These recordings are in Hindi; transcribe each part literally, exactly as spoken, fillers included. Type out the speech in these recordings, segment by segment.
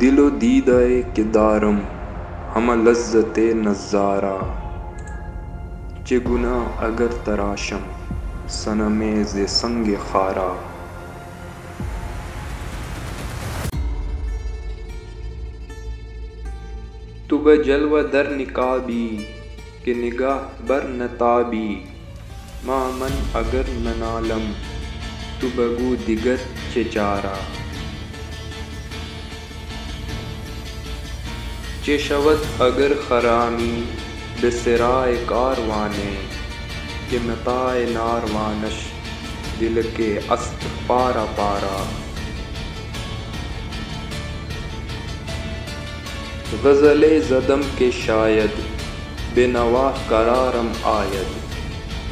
दिलो दीदाए किदारम हम लज्जत नज़ारा चगुना अगर तराशम सनमे ज़े संग खारा। तुब जलवा दर निकाबी के निगाह बर नताबी मामन अगर ननालम तुबगू दिगर चेचारा। चेशवत अगर खरामी बसराय कारवाने के मताए नारवानश दिल के अस्त पारा पारा। गज़ले ज़दम के शायद बेनवा करारम आयद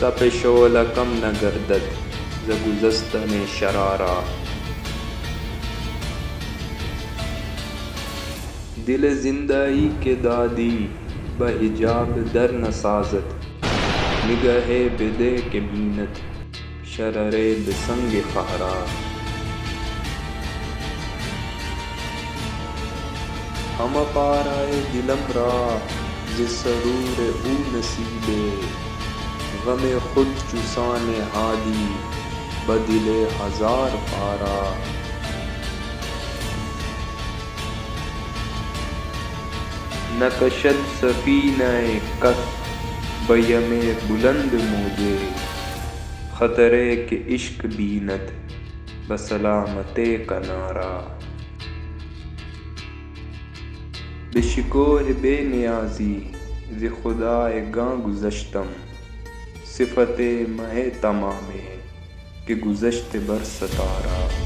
तपेशोला कम न गर्दत जगुजस्तने शरारा। दिल जिंदाई के दादी बहिजाब दर न साजत निगहे बिदे के बीनत शररे बिसंग फहरा। हम पाराए दिलम रा जिस सरूर ऊ नसीबे गमे खुद चुसाने हादी बदिले हजार पारा। नकशद सफीनाए कस बयमे बुलंद मोजे खतरे के इश्क बीनत बसलामते कनारा। बिशकोह बेनियाजी ज़े खुदाए गां गुज़श्तम सिफते महे तमामे के गुज़श्त बर सतारा।